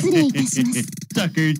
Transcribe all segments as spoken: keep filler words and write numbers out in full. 失礼いたします。Suckered.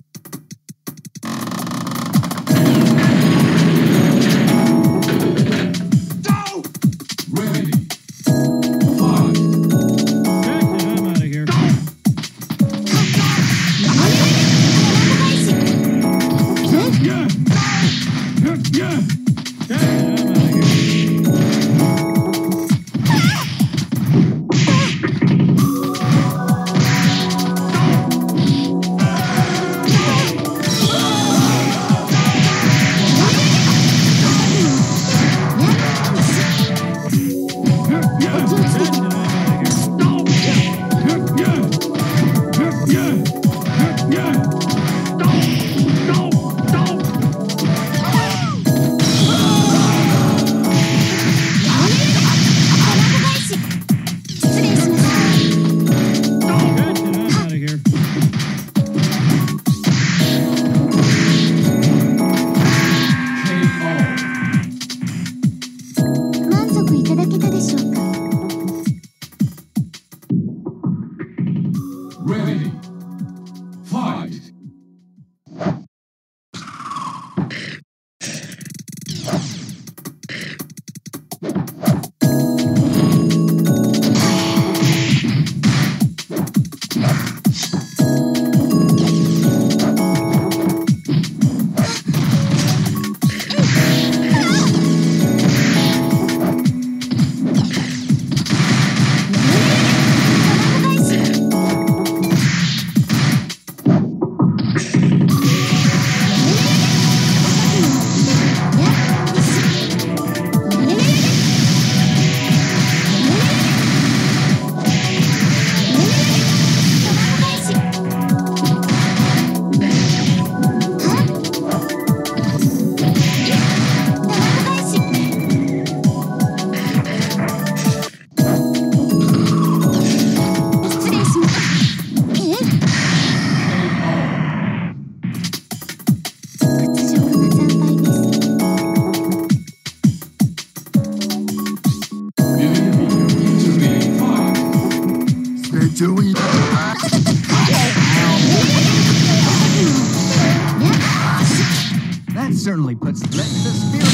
Certainly puts let the spirit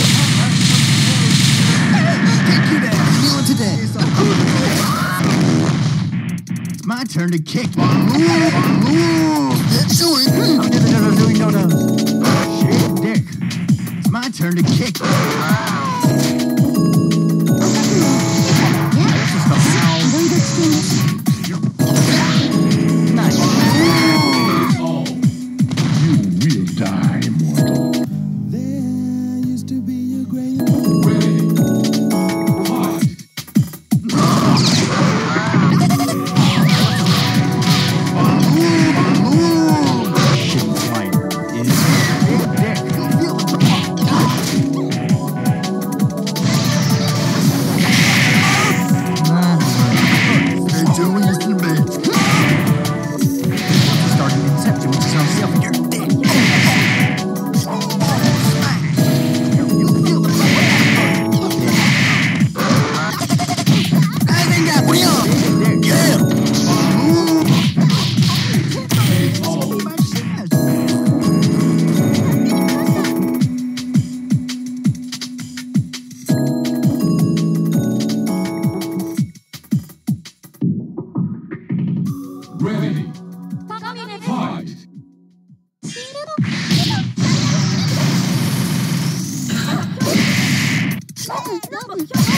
Thank you, man. Feel it today. It's my turn to kick. Ooh, ooh, that's doing. No, no, no, no, no. Shit, dick. It's my turn to kick. Number